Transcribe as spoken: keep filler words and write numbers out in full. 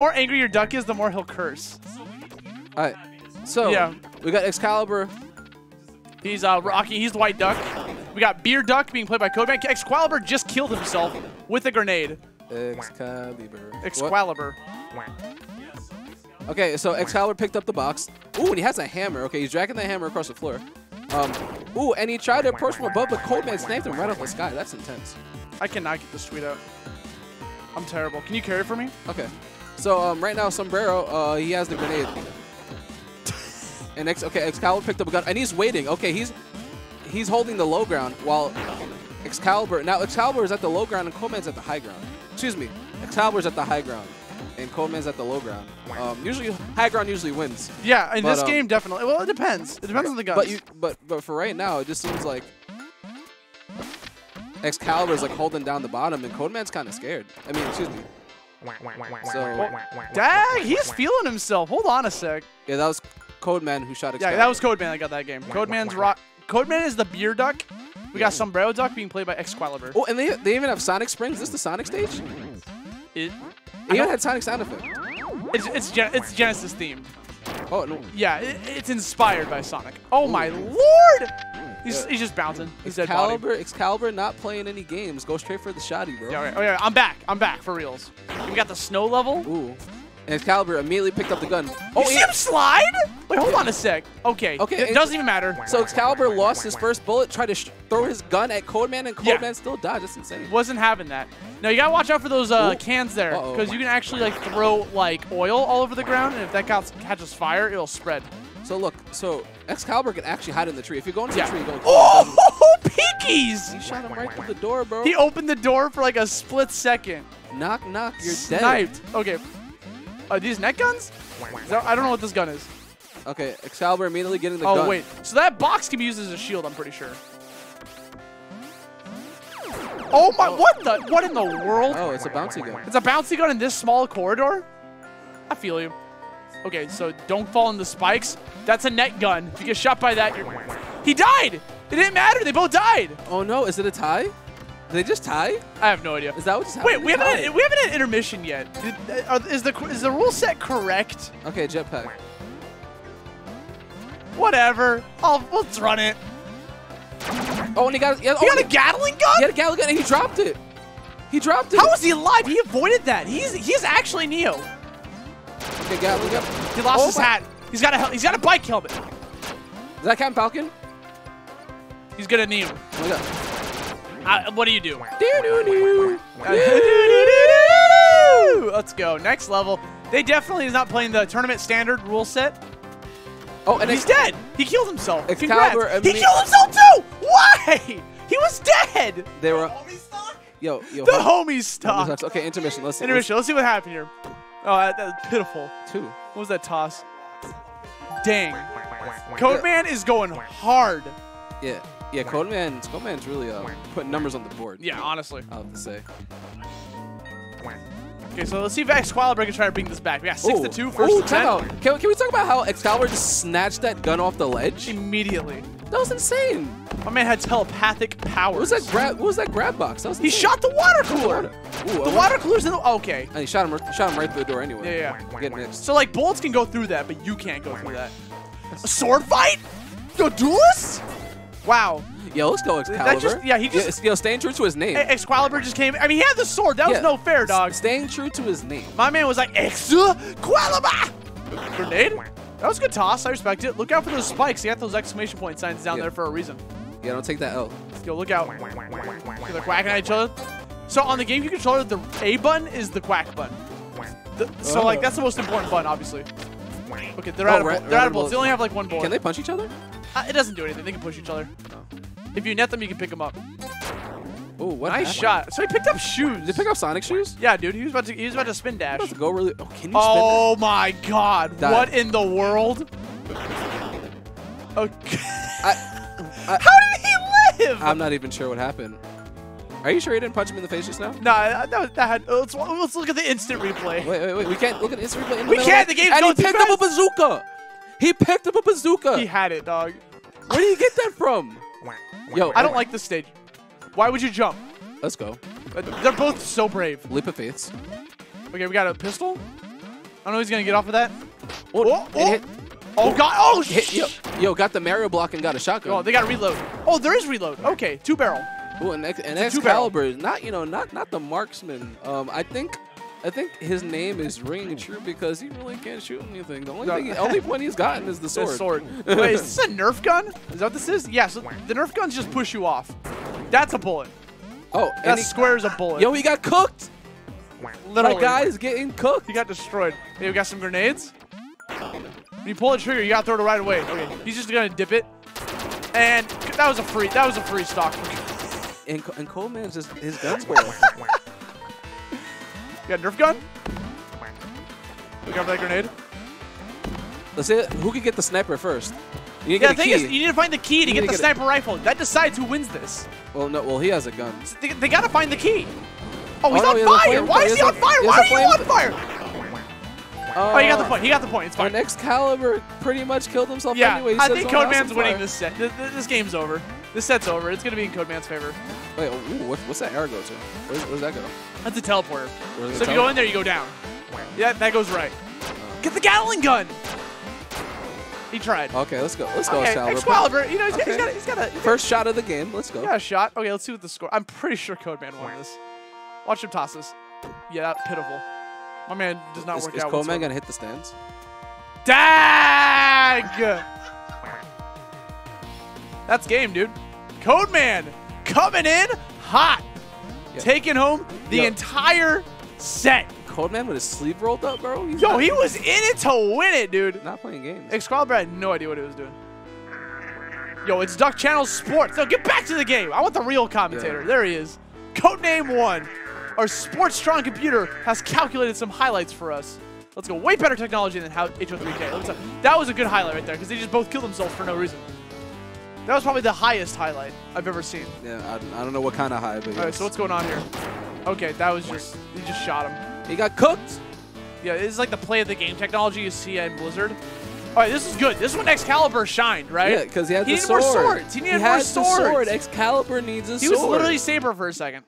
The more angry your duck is, the more he'll curse. All right. So yeah. We got Excalibur. He's uh, Rocky. He's the white duck. We got Beer Duck being played by Codeman. Excalibur just killed himself with a grenade. Excalibur. Excalibur. What? Okay, so Excalibur picked up the box. Ooh, and he has a hammer. Okay, he's dragging the hammer across the floor. Um, ooh, and he tried to approach from above, but Codeman sniped him right off the sky. That's intense. I cannot get this tweet out. I'm terrible. Can you carry it for me? Okay. So um, right now, Sombrero, uh, he has the grenade. And Ex okay, Excalibur picked up a gun, and he's waiting. Okay, he's he's holding the low ground while Excalibur. Now Excalibur is at the low ground and Codeman's at the high ground. Excuse me, Excalibur's at the high ground and Codeman's at the low ground. Um, usually high ground usually wins. Yeah, in but, this um, game definitely. Well, it depends. It depends on the guns. But you, but but for right now, it just seems like Excalibur's like holding down the bottom and Codeman's kind of scared. I mean, excuse me. So, well, dang, he's feeling himself. Hold on a sec. Yeah, that was Codeman who shot Excalibur. Yeah, that was Codeman that got that game. Codeman's rock. Codeman is the beer duck. We got Sombrero Duck being played by Excalibur. Oh, and they they even have Sonic Springs. Is this the Sonic stage? It. They even had Sonic sound effect. It's it's Gen it's Genesis themed. Oh no. Yeah, it, it's inspired by Sonic. Oh Ooh. my lord! He's yeah. he's just bouncing. He's Excalibur. Excalibur not playing any games. Go straight for the shotty, bro. Yeah, right. Oh yeah, I'm back. I'm back for reals. We got the snow level. Ooh. And Excalibur immediately picked up the gun. Oh, you see him slide? Wait, hold on a sec. Okay. Okay. It doesn't even matter. So Excalibur lost his first bullet, tried to sh throw his gun at Codeman, and Codeman yeah. still died. That's insane. Wasn't having that. Now, you got to watch out for those uh, cans there, because uh-oh. you can actually like throw like oil all over the ground, and if that catches fire, it'll spread. So look, so Excalibur can actually hide in the tree. If you go into yeah. the tree, you go. Oh, Pinkies! He shot him right through the door, bro. He opened the door for like a split second. Knock, knock, you're Sniped. dead. Sniped. Okay. Are these net guns? That, I don't know what this gun is. Okay, Excalibur immediately getting the oh, gun. Oh, wait. So that box can be used as a shield, I'm pretty sure. Oh, my. Oh. What the? What in the world? Oh, it's a bouncy gun. It's a bouncy gun in this small corridor? I feel you. Okay, so don't fall in the spikes. That's a net gun. If you get shot by that, you're... He died! It didn't matter. They both died. Oh, no. Is it a tie? Did they just tie? I have no idea. Is that what just happened? Wait, we haven't, had, we haven't had intermission yet. Did, are, is, the, is the rule set correct? Okay, jetpack. Whatever. I'll, let's run it. Oh, and he got, he had, he oh, got he, a Gatling gun? He had a Gatling gun and he dropped it. He dropped it. How was he alive? He avoided that. He's he's actually Neo. Okay, Gatling gun. He lost oh, his my. hat. He's got, a, he's got a bike helmet. Is that Captain Falcon? He's gonna Neo. Oh my God. Uh, what do you do? Let's go. Next level. They definitely is not playing the tournament standard rule set. Oh, and he's dead. He killed himself. Excalibur. He killed himself too. Why? He was dead. They were. Yo, yo. The homies stuck. Okay, intermission. Let's intermission. Let's see what happened here. Oh, that, that was pitiful. Two. What was that toss? Dang. Codeman yeah. is going hard. Yeah. Yeah, Codeman, Codeman's really uh, putting numbers on the board. Yeah, honestly. I have to say. Okay, so let's see if Excalibur can try to bring this back. We got six Ooh. to two, first Ooh, to ten. Can, can we talk about how Excalibur just snatched that gun off the ledge? Immediately. That was insane. My man had telepathic powers. What was that grab? What was that grab box? That was he shot the water cooler. Ooh, the water cooler's in the. Okay. And he shot him. Shot him right through the door anyway. Yeah, yeah. Get mixed. So like bullets can go through that, but you can't go through that. A sword fight? The duelist? Wow. Yo, let's go Excalibur. That just, yeah, he just... Yeah, yo, staying true to his name. Excalibur just came... I mean, he had the sword. That yeah. was no fair, dog. Staying true to his name. My man was like, Excalibur! Grenade? That was a good toss. I respect it. Look out for those spikes. He got those exclamation point signs down yeah. there for a reason. Yeah, don't take that L. Yo, look out. They're quacking at each other. So on the GameCube controller, the A button is the quack button. The, so, oh. like, that's the most important button, obviously. Okay, they're oh, out of bullets. They're out of bullets. They only have, like, one bullet. Can they punch each other? Uh, it doesn't do anything. They can push each other. No. If you net them, you can pick them up. Oh, what nice shot! So he picked up shoes. Did he pick up Sonic shoes? Yeah, dude. He was about to. He was about to spin dash. About to go really. Oh, can you oh spin my God! Die. What in the world? Okay. I, I, How did he live? I'm not even sure what happened. Are you sure he didn't punch him in the face just now? No, nah, that, that had. Let's, let's look at the instant replay. Wait, wait, wait. We can't look at the instant replay. In the we middle. can't. The game's going too fast. And he picked up a bazooka. He picked up a bazooka. He had it, dog. Where did you get that from? Yo, I don't like this stage. Why would you jump? Let's go. They're both so brave. Leap of faiths. Okay, we got a pistol. I know he's going to get off of that. Oh, oh, oh. Hit. Oh, oh God. Oh, shit. Yo, yo, got the Mario block and got a shotgun. Oh, they got to reload. Oh, there is reload. Okay, two barrel. Oh, and, ex and Excalibur is not, you know, not, not the marksman. Um, I think... I think his name is ringing true because he really can't shoot anything. The only, no. thing, only point he's gotten is the sword. The sword. Wait, is this a Nerf gun? Is that what this is? Yeah, so the Nerf guns just push you off. That's a bullet. Oh, that and square he, is a bullet. Yo, he got cooked. Literally. My guy is getting cooked. He got destroyed. Hey, we got some grenades. When you pull the trigger, you got to throw it right away. Okay, he's just going to dip it. And that was a free, that was a free stock. And, and Coleman's just, his gun's going. You got a Nerf gun? Look out for that grenade. Let's see who can get the sniper first. You need, yeah, to get the thing key. Is, you need to find the key to you get the get sniper rifle. That decides who wins this. Well, no, well, he has a gun. They, they gotta find the key. Oh, he's oh, no, on fire! Why is he on fire? Why are you on fire? Uh, oh, he got the point. He got the point. It's fine. Excalibur pretty much killed himself yeah, anyway. He I think Codeman's winning this set. This, this game's over. This set's over. It's gonna be in Codeman's favor. Wait, ooh, what's that arrow go to? Where's, where's that go? That's a teleporter. So if you go in there, you go down. Yeah, that goes right. Oh. Get the Gatling gun. He tried. Okay, let's go. Let's okay, go, Excalibur. Excalibur. You know, he's, okay. he's got, he's got a he's first got, shot of the game. Let's go. Got a shot. Okay, let's see what the score. I'm pretty sure Codeman won this. Watch him toss this. Yeah, that's pitiful. My man does not is, work is out. Is Codeman gonna hit the stands? Dag! That's game, dude. Codeman coming in hot. Yep. Taking home the Yo. entire set. Codeman with his sleeve rolled up, bro. He's Yo, he was in it to win it, dude. Not playing games. Excalibur had no idea what he was doing. Yo, it's Duck Channel Sports. No, get back to the game. I want the real commentator. Yeah. There he is. Code Name one. Our sports strong computer has calculated some highlights for us. Let's go. Way better technology than H O three K. Let's, uh, that was a good highlight right there because they just both killed themselves for no reason. That was probably the highest highlight I've ever seen. Yeah, I, I don't know what kind of high, but All yes. right, so what's going on here? Okay, that was just, you just shot him. He got cooked. Yeah, this is like the play of the game technology you see in Blizzard. All right, this is good. This is when Excalibur shined, right? Yeah, because he had he the sword. He needed more swords. He needed he more swords. He had the sword. Excalibur needs a he sword. He was literally Saber for a second.